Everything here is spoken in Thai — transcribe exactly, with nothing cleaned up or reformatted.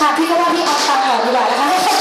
ค่ะพี่ก็ว่าพี่เอาตาหอมดีกว่านะคะ